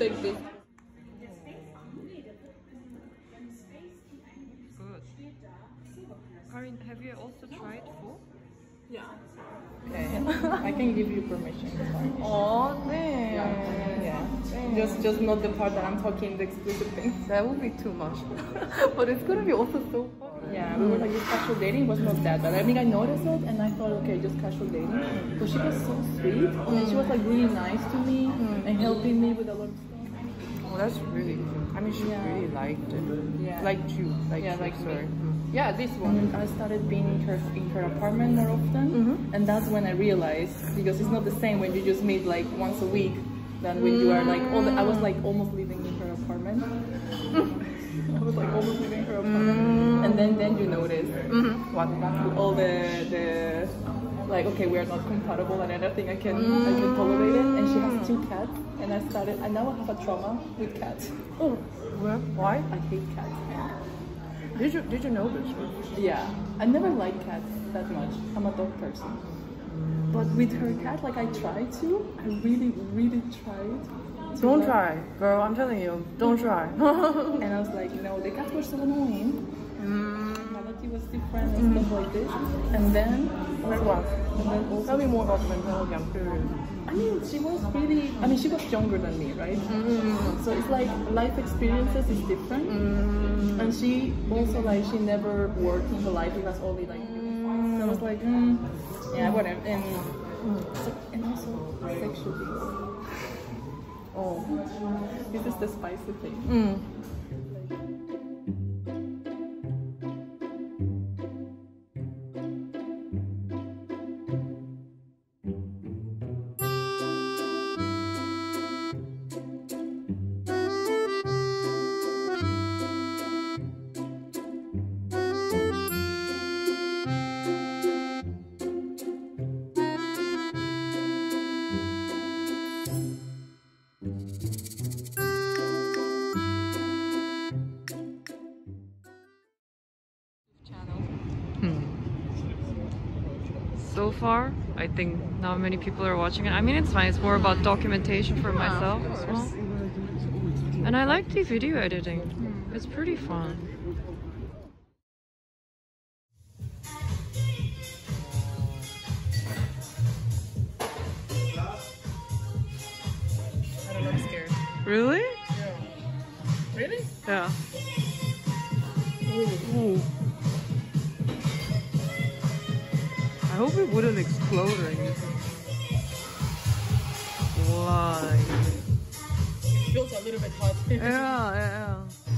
take this. Good. Karin, have you also tried full? Yeah. Okay. I can give you permission. Oh, damn. Yeah. Damn. Just not the part that I'm talking, the explicit things. That would be too much. But it's gonna be also so fun. Yeah, we were like, this casual dating was not that bad. I think I noticed it and I thought, okay, just casual dating. But she was so sweet and she was like really nice to me and helping me with a lot of stuff. Oh, that's really good. I mean, she really liked it. Yeah. Liked you. Like yeah, like sorry. Yeah, this one. And I started being in her apartment more often, and that's when I realized, because it's not the same when you just meet like once a week than when you are like all the, I was like almost living in her apartment. I was like almost living in her apartment, and then you notice all the like, okay, we are not compatible, and I don't think I can tolerate it. And she has 2 cats, and I now have a trauma with cats. Oh, why? I hate cats. Did you know this? Yeah, I never liked cats that much. I'm a dog person. But with her cat, like I really tried. Don't try, girl. I'm telling you, don't try. And I was like, no, the cats were so annoying. Malati was different and stuff like this. And then tell me more about Malati. I'm curious. I mean, she was younger than me, right? So it's like life experiences is different. And she also, like, she never worked in her life. It was only like, so I was like, yeah, whatever. And also sexually. Oh, this is the spicy thing. So far, I think not many people are watching it. I mean, it's fine. It's more about documentation for myself as well. And I like the video editing. It's pretty fun. I don't know, I'm scared. Really? Yeah. Really? Yeah. Ooh. I hope it wouldn't explode or anything. Why? It feels a little bit hot. Yeah, yeah, yeah.